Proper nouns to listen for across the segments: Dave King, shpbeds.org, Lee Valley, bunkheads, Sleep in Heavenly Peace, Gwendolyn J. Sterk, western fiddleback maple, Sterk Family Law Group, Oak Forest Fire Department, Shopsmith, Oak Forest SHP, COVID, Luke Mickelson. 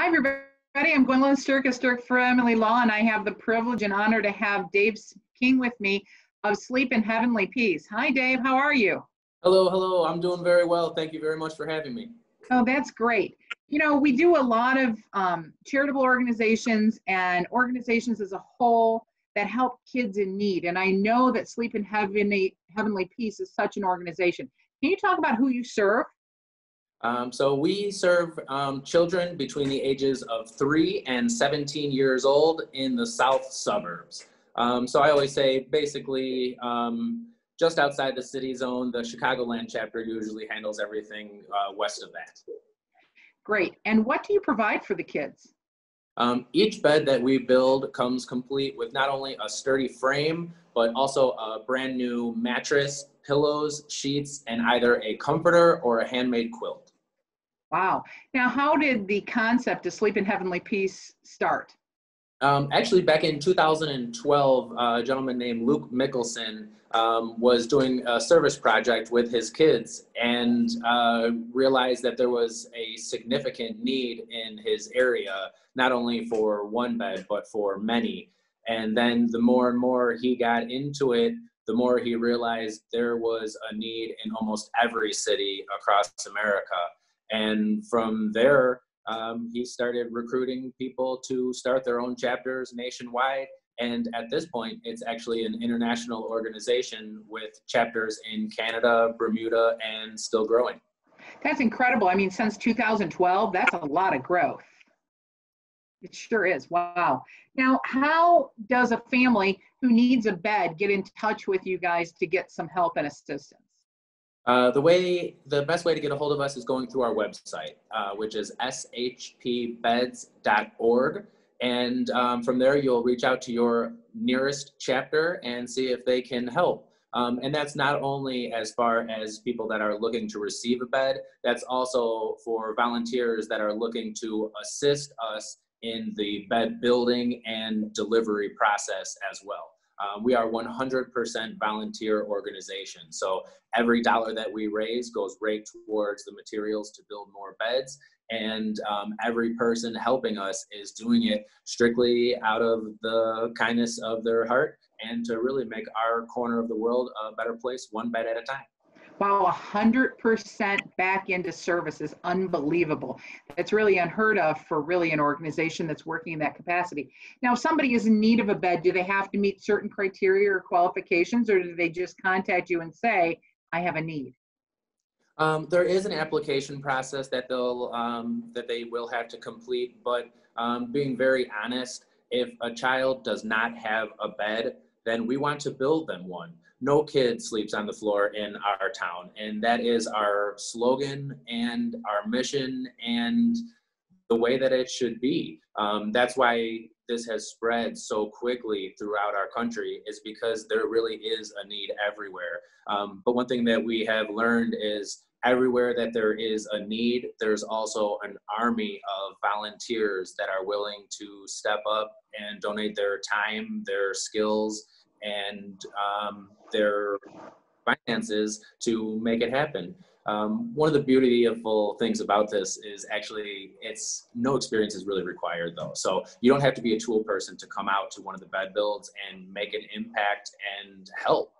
Hi, everybody. I'm Gwendolyn Sterk of Sterk Family Law, and I have the privilege and honor to have Dave King with me of Sleep in Heavenly Peace. Hi, Dave. How are you? Hello, hello. I'm doing very well. Thank you very much for having me. Oh, that's great. You know, we do a lot of charitable organizations and organizations as a whole that help kids in need. And I know that Sleep in Heavenly Peace is such an organization. Can you talk about who you serve? So we serve children between the ages of 3 and 17 years old in the south suburbs. So I always say basically just outside the city zone, the Chicagoland chapter usually handles everything west of that. Great. And what do you provide for the kids? Each bed that we build comes complete with not only a sturdy frame, but also a brand new mattress, pillows, sheets, and either a comforter or a handmade quilt. Wow. Now, how did the concept of Sleep in Heavenly Peace start? Actually, back in 2012, a gentleman named Luke Mickelson was doing a service project with his kids and realized that there was a significant need in his area, not only for one bed, but for many. And then the more and more he got into it, the more he realized there was a need in almost every city across America. And from there, he started recruiting people to start their own chapters nationwide, and at this point it's actually an international organization with chapters in Canada, Bermuda, and still growing. That's incredible. I mean, since 2012, that's a lot of growth. It sure is. Wow. Now, how does a family who needs a bed get in touch with you guys to get some help and assistance? The best way to get a hold of us is going through our website, which is shpbeds.org. And from there, you'll reach out to your nearest chapter and see if they can help. And that's not only as far as people that are looking to receive a bed, that's also for volunteers that are looking to assist us in the bed building and delivery process as well. We are 100% volunteer organization. So every dollar that we raise goes right towards the materials to build more beds. And every person helping us is doing it strictly out of the kindness of their heart and to really make our corner of the world a better place, one bed at a time. Wow, 100% back into service is unbelievable. It's really unheard of for really an organization that's working in that capacity. Now, if somebody is in need of a bed, do they have to meet certain criteria or qualifications, or do they just contact you and say, I have a need? There is an application process that they will have to complete, but being very honest, if a child does not have a bed, then we want to build them one. No kid sleeps on the floor in our town. And that is our slogan and our mission and the way that it should be. That's why this has spread so quickly throughout our country, is because there really is a need everywhere. But one thing that we have learned is everywhere that there is a need, there's also an army of volunteers that are willing to step up and donate their time, their skills, and their finances to make it happen. One of the beautiful things about this is actually it's no experience is really required though. So you don't have to be a tool person to come out to one of the bed builds and make an impact and help.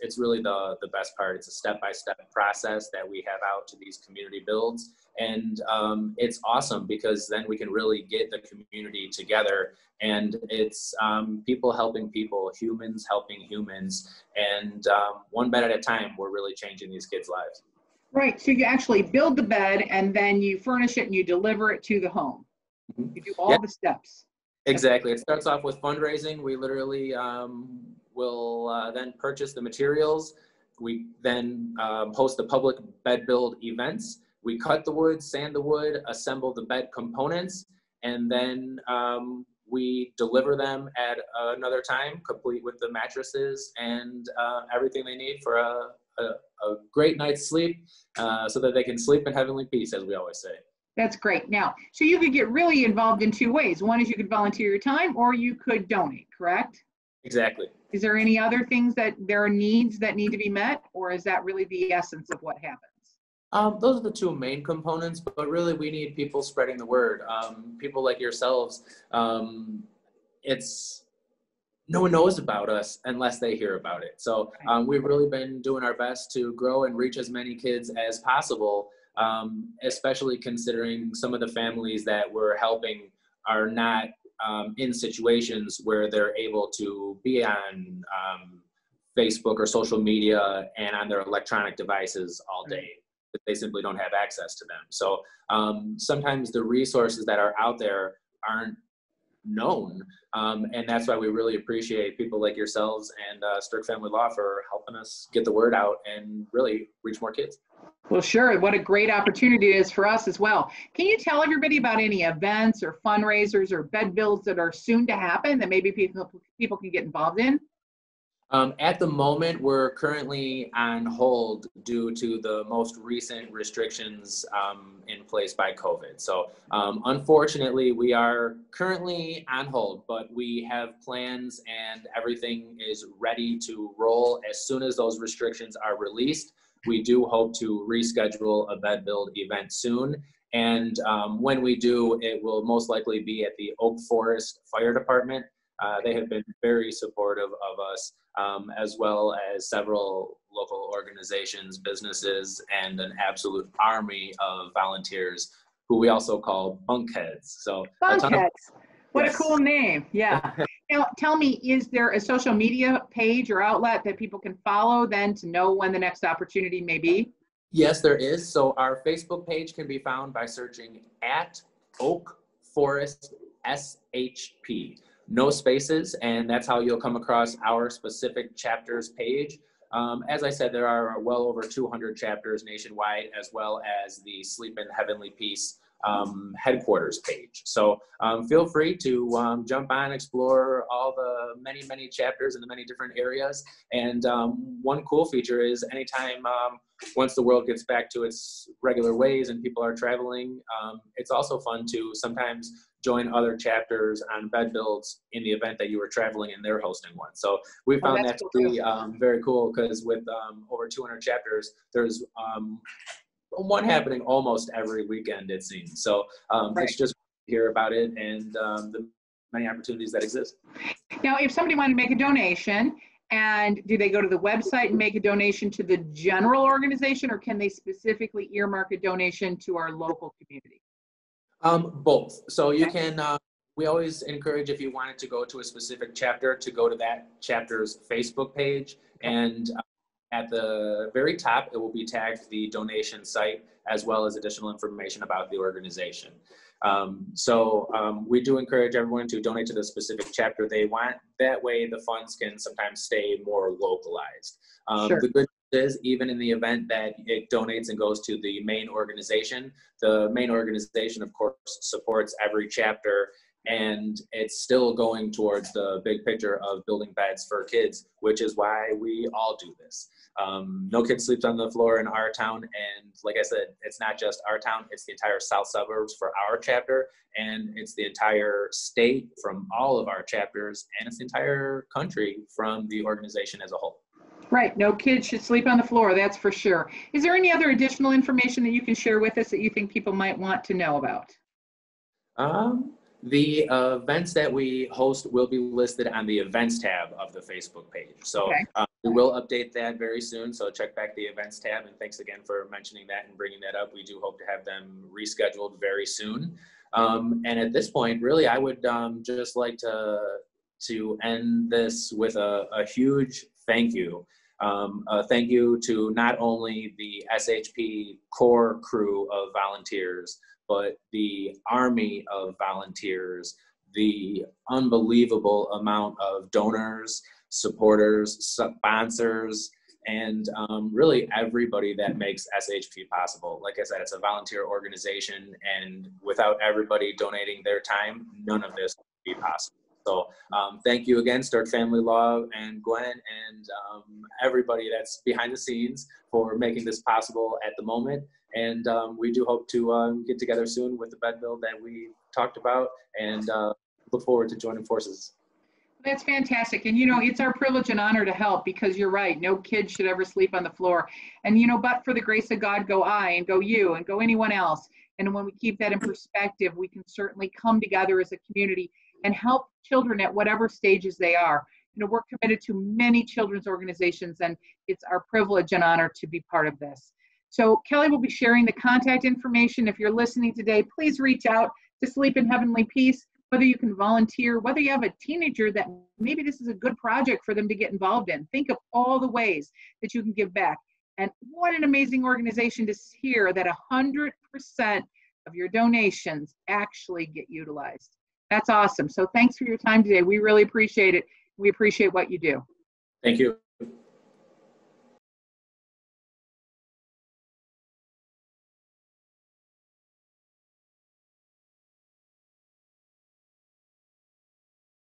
It's really the best part. It's a step-by-step process that we have out to these community builds. And it's awesome because then we can really get the community together, and it's people helping people, humans helping humans, and one bed at a time, we're really changing these kids' lives. Right, so you actually build the bed and then you furnish it and you deliver it to the home. You do all the steps. Exactly. It starts off with fundraising. We literally will then purchase the materials. We then host the public bed build events. We cut the wood, sand the wood, assemble the bed components, and then we deliver them at another time, complete with the mattresses and everything they need for a great night's sleep so that they can sleep in heavenly peace, as we always say. That's great. Now, so you could get really involved in two ways. One is you could volunteer your time, or you could donate, correct? Exactly. Is there any other things that there are needs that need to be met, or is that really the essence of what happens? Those are the two main components, but really we need people spreading the word, people like yourselves. No one knows about us unless they hear about it. So we've really been doing our best to grow and reach as many kids as possible, especially considering some of the families that we're helping are not in situations where they're able to be on Facebook or social media and on their electronic devices all day. They simply don't have access to them. So sometimes the resources that are out there aren't known, and that's why we really appreciate people like yourselves and Sterk Family Law for helping us get the word out and really reach more kids. Well, sure. What a great opportunity it is for us as well. Can you tell everybody about any events or fundraisers or bed builds that are soon to happen that maybe people can get involved in? At the moment, we're currently on hold due to the most recent restrictions in place by COVID. So unfortunately, we are currently on hold, but we have plans and everything is ready to roll as soon as those restrictions are released. We do hope to reschedule a bed build event soon. And when we do, it will most likely be at the Oak Forest Fire Department. They have been very supportive of us, as well as several local organizations, businesses, and an absolute army of volunteers who we also call bunkheads. So bunkheads, what yes. A cool name. Yeah. Now, tell me, is there a social media page or outlet that people can follow then to know when the next opportunity may be? Yes, there is. So our Facebook page can be found by searching at Oak Forest SHP. No spaces, and that's how you'll come across our specific chapters page. As I said, there are well over 200 chapters nationwide, as well as the Sleep in Heavenly Peace headquarters page. So feel free to jump on, explore all the many chapters in the many different areas. And one cool feature is anytime once the world gets back to its regular ways and people are traveling, it's also fun to sometimes join other chapters on bed builds in the event that you were traveling and they're hosting one. So we found that to be very cool, because with over 200 chapters, there's one happening almost every weekend, it seems. So it's just hear about it and the many opportunities that exist. Now, if somebody wanted to make a donation, and do they go to the website and make a donation to the general organization, or can they specifically earmark a donation to our local community? Both. So you can, we always encourage, if you wanted to go to a specific chapter, to go to that chapter's Facebook page. And at the very top, it will be tagged the donation site, as well as additional information about the organization. We do encourage everyone to donate to the specific chapter they want. That way the funds can sometimes stay more localized. The good news is, even in the event that it donates and goes to the main organization, of course, supports every chapter, and it's still going towards the big picture of building beds for kids, which is why we all do this. No kid sleeps on the floor in our town, and like I said, it's not just our town, it's the entire south suburbs for our chapter, and it's the entire state from all of our chapters, and it's the entire country from the organization as a whole. Right, no kid should sleep on the floor, that's for sure. Is there any other additional information that you can share with us that you think people might want to know about? The events that we host will be listed on the events tab of the Facebook page. So we will update that very soon. So check back the events tab. And thanks again for mentioning that and bringing that up. We do hope to have them rescheduled very soon. And at this point, really, I would just like to end this with a huge thank you. A thank you to not only the SHP core crew of volunteers, but the army of volunteers, the unbelievable amount of donors, supporters, sponsors, and really everybody that makes SHP possible. Like I said, it's a volunteer organization, and without everybody donating their time, none of this would be possible. So thank you again, Sterk Family Law and Gwen and everybody that's behind the scenes for making this possible at the moment. And we do hope to get together soon with the bed build that we talked about, and look forward to joining forces. That's fantastic. And, you know, it's our privilege and honor to help, because you're right. No kid should ever sleep on the floor. And, you know, but for the grace of God, go I and go you and go anyone else. And when we keep that in perspective, we can certainly come together as a community and help children at whatever stages they are. You know, we're committed to many children's organizations, and it's our privilege and honor to be part of this. So Kelly will be sharing the contact information. If you're listening today, please reach out to Sleep in Heavenly Peace, whether you can volunteer, whether you have a teenager that maybe this is a good project for them to get involved in. Think of all the ways that you can give back. And what an amazing organization to hear that 100% of your donations actually get utilized. That's awesome. So thanks for your time today. We really appreciate it. We appreciate what you do. Thank you.